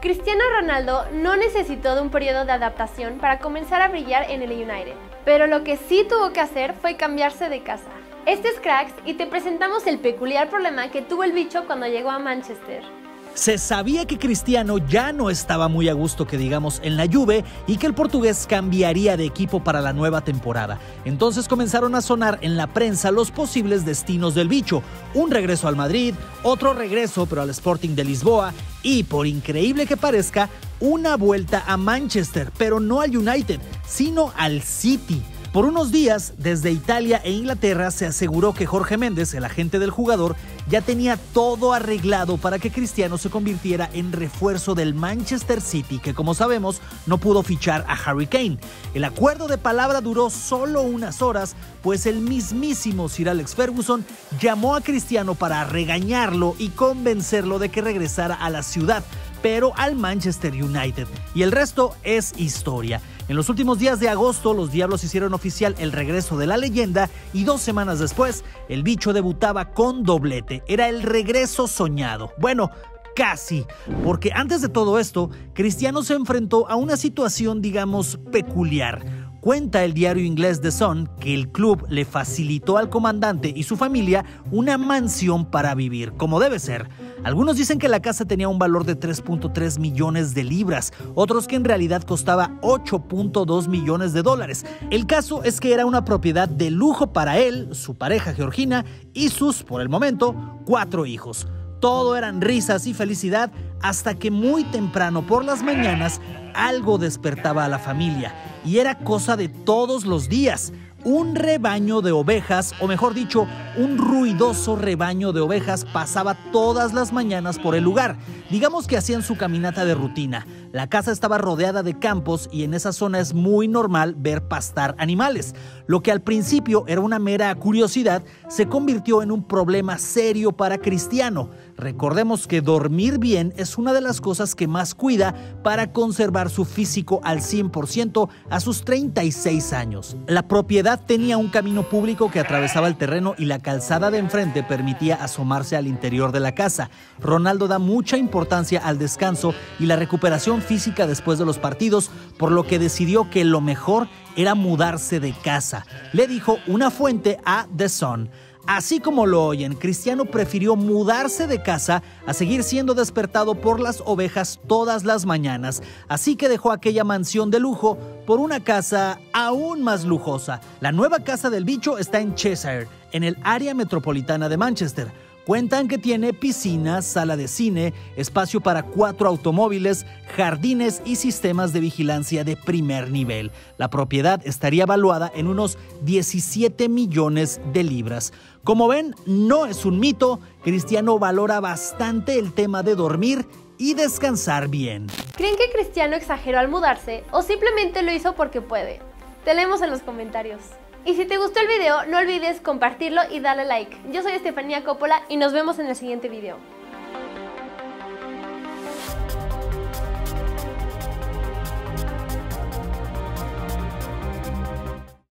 Cristiano Ronaldo no necesitó de un periodo de adaptación para comenzar a brillar en el United, pero lo que sí tuvo que hacer fue cambiarse de casa. Este es Cracks y te presentamos el peculiar problema que tuvo el bicho cuando llegó a Manchester. Se sabía que Cristiano ya no estaba muy a gusto, que digamos, en la Juve, y que el portugués cambiaría de equipo para la nueva temporada. Entonces comenzaron a sonar en la prensa los posibles destinos del bicho. Un regreso al Madrid, otro regreso pero al Sporting de Lisboa y, por increíble que parezca, una vuelta a Manchester, pero no al United, sino al City. Por unos días, desde Italia e Inglaterra se aseguró que Jorge Méndez, el agente del jugador, ya tenía todo arreglado para que Cristiano se convirtiera en refuerzo del Manchester City, que como sabemos no pudo fichar a Harry Kane. El acuerdo de palabra duró solo unas horas, pues el mismísimo Sir Alex Ferguson llamó a Cristiano para regañarlo y convencerlo de que regresara a la ciudad, pero al Manchester United. Y el resto es historia. En los últimos días de agosto, los Diablos hicieron oficial el regreso de la leyenda y 2 semanas después, el bicho debutaba con doblete. Era el regreso soñado. Bueno, casi, porque antes de todo esto, Cristiano se enfrentó a una situación, digamos, peculiar. Cuenta el diario inglés The Sun que el club le facilitó al comandante y su familia una mansión para vivir, como debe ser. Algunos dicen que la casa tenía un valor de 3.3 millones de libras, otros que en realidad costaba 8.2 millones de dólares. El caso es que era una propiedad de lujo para él, su pareja Georgina y sus, por el momento, 4 hijos. Todo eran risas y felicidad hasta que muy temprano por las mañanas algo despertaba a la familia. Y era cosa de todos los días, un rebaño de ovejas, o mejor dicho, un ruidoso rebaño de ovejas pasaba todas las mañanas por el lugar. Digamos que hacían su caminata de rutina. La casa estaba rodeada de campos y en esa zona es muy normal ver pastar animales. Lo que al principio era una mera curiosidad se convirtió en un problema serio para Cristiano. Recordemos que dormir bien es una de las cosas que más cuida para conservar su físico al 100% a sus 36 años. La propiedad tenía un camino público que atravesaba el terreno y la calzada de enfrente permitía asomarse al interior de la casa. Ronaldo da mucha importancia al descanso y la recuperación física después de los partidos, por lo que decidió que lo mejor era mudarse de casa, le dijo una fuente a The Sun. Así como lo oyen, Cristiano prefirió mudarse de casa a seguir siendo despertado por las ovejas todas las mañanas, así que dejó aquella mansión de lujo por una casa aún más lujosa. La nueva casa del bicho está en Cheshire, en el área metropolitana de Manchester. Cuentan que tiene piscina, sala de cine, espacio para 4 automóviles, jardines y sistemas de vigilancia de primer nivel. La propiedad estaría valuada en unos 17 millones de libras. Como ven, no es un mito. Cristiano valora bastante el tema de dormir y descansar bien. ¿Creen que Cristiano exageró al mudarse o simplemente lo hizo porque puede? Te leemos en los comentarios. Y si te gustó el video, no olvides compartirlo y darle like. Yo soy Estefanía Coppola y nos vemos en el siguiente video.